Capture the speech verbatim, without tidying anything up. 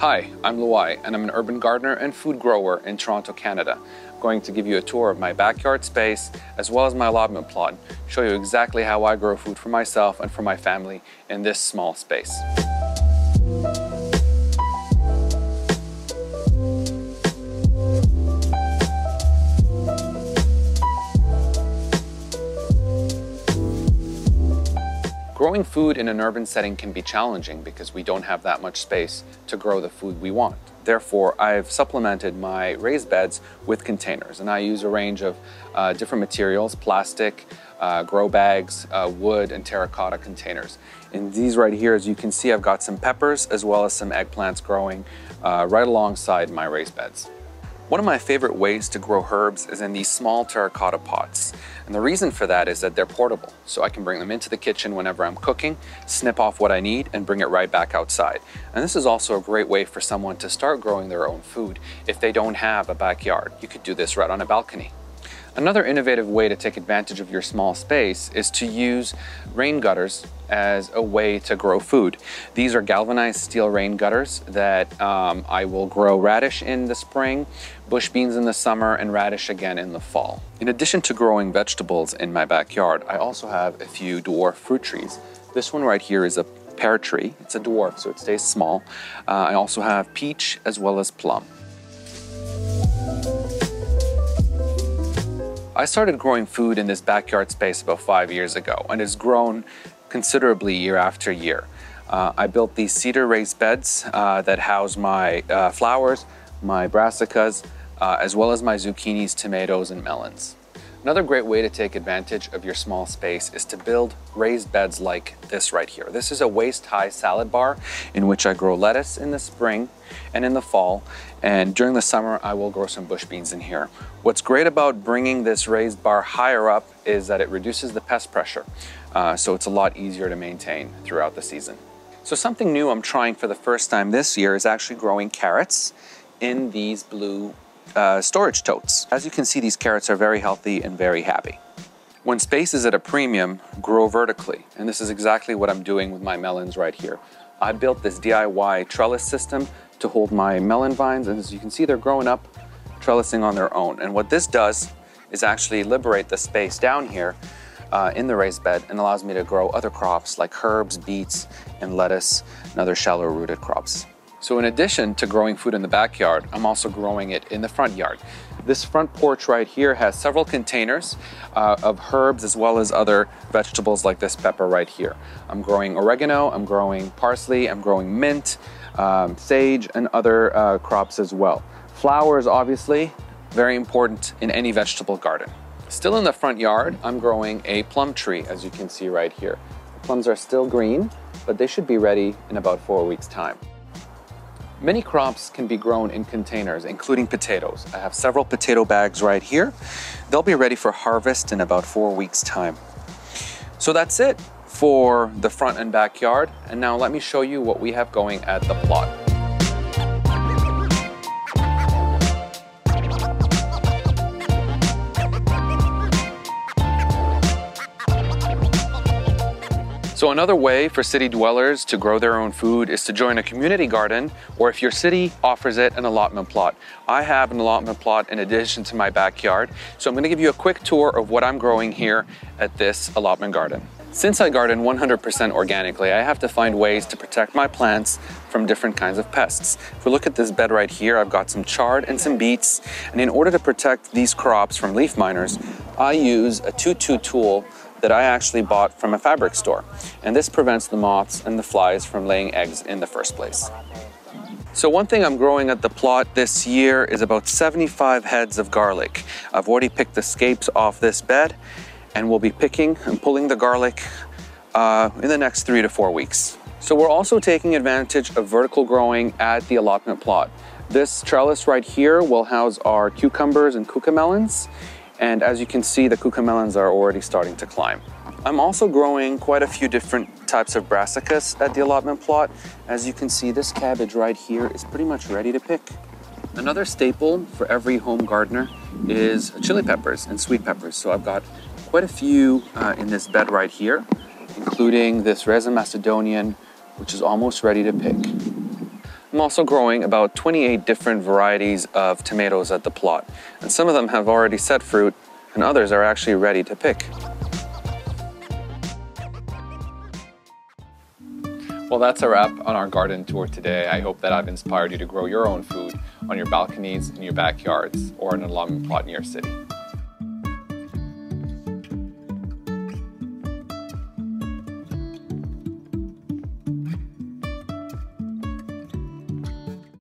Hi, I'm Luay, and I'm an urban gardener and food grower in Toronto, Canada. I'm going to give you a tour of my backyard space, as well as my allotment plot, show you exactly how I grow food for myself and for my family in this small space. Growing food in an urban setting can be challenging because we don't have that much space to grow the food we want. Therefore, I've supplemented my raised beds with containers, and I use a range of uh, different materials, plastic, uh, grow bags, uh, wood, and terracotta containers. In these right here, as you can see, I've got some peppers as well as some eggplants growing uh, right alongside my raised beds. One of my favorite ways to grow herbs is in these small terracotta pots. And the reason for that is that they're portable. So I can bring them into the kitchen whenever I'm cooking, snip off what I need, and bring it right back outside. And this is also a great way for someone to start growing their own food if they don't have a backyard. You could do this right on a balcony. Another innovative way to take advantage of your small space is to use rain gutters as a way to grow food. These are galvanized steel rain gutters that um, I will grow radish in the spring, bush beans in the summer, and radish again in the fall. In addition to growing vegetables in my backyard, I also have a few dwarf fruit trees. This one right here is a pear tree. It's a dwarf, so it stays small. Uh, I also have peach as well as plum. I started growing food in this backyard space about five years ago, and it's grown considerably year after year. Uh, I built these cedar raised beds uh, that house my uh, flowers, my brassicas, uh, as well as my zucchinis, tomatoes, and melons. Another great way to take advantage of your small space is to build raised beds like this right here. This is a waist-high salad bar in which I grow lettuce in the spring and in the fall, and during the summer I will grow some bush beans in here. What's great about bringing this raised bar higher up is that it reduces the pest pressure, uh, so it's a lot easier to maintain throughout the season. So something new I'm trying for the first time this year is actually growing carrots in these blue Uh, storage totes. As you can see, these carrots are very healthy and very happy. When space is at a premium, grow vertically. And this is exactly what I'm doing with my melons right here. I built this D I Y trellis system to hold my melon vines, and as you can see, they're growing up, trellising on their own. And what this does is actually liberate the space down here uh, in the raised bed and allows me to grow other crops like herbs, beets, and lettuce, and other shallow rooted crops. So in addition to growing food in the backyard, I'm also growing it in the front yard. This front porch right here has several containers uh, of herbs as well as other vegetables like this pepper right here. I'm growing oregano, I'm growing parsley, I'm growing mint, um, sage, and other uh, crops as well. Flowers, obviously, very important in any vegetable garden. Still in the front yard, I'm growing a plum tree, as you can see right here. The plums are still green, but they should be ready in about four weeks' time. Many crops can be grown in containers, including potatoes. I have several potato bags right here. They'll be ready for harvest in about four weeks' time. So that's it for the front and backyard. And now let me show you what we have going at the plot. So another way for city dwellers to grow their own food is to join a community garden, or if your city offers it, an allotment plot. I have an allotment plot in addition to my backyard, so I'm going to give you a quick tour of what I'm growing here at this allotment garden. Since I garden one hundred percent organically, I have to find ways to protect my plants from different kinds of pests. If we look at this bed right here, I've got some chard and some beets, and in order to protect these crops from leaf miners, I use a two two tool that I actually bought from a fabric store. And this prevents the moths and the flies from laying eggs in the first place. So one thing I'm growing at the plot this year is about seventy-five heads of garlic. I've already picked the scapes off this bed, and we'll be picking and pulling the garlic uh, in the next three to four weeks. So we're also taking advantage of vertical growing at the allotment plot. This trellis right here will house our cucumbers and cucamelons. And as you can see, the cucamelons are already starting to climb. I'm also growing quite a few different types of brassicas at the allotment plot. As you can see, this cabbage right here is pretty much ready to pick. Another staple for every home gardener is chili peppers and sweet peppers. So I've got quite a few uh, in this bed right here, including this Reza Macedonian, which is almost ready to pick. I'm also growing about twenty-eight different varieties of tomatoes at the plot, and some of them have already set fruit and others are actually ready to pick. Well, that's a wrap on our garden tour today. I hope that I've inspired you to grow your own food on your balconies, in your backyards, or in a lawn plot in your city.